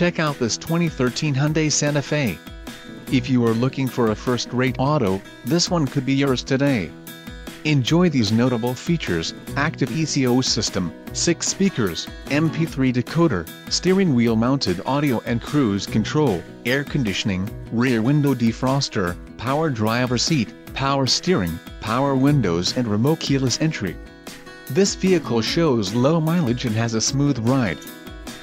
Check out this 2013 Hyundai Santa Fe. If you are looking for a first-rate auto, this one could be yours today. Enjoy these notable features: active ECO system, 6 speakers, MP3 decoder, steering wheel mounted audio and cruise control, air conditioning, rear window defroster, power driver's seat, power steering, power windows and remote keyless entry. This vehicle shows low mileage and has a smooth ride.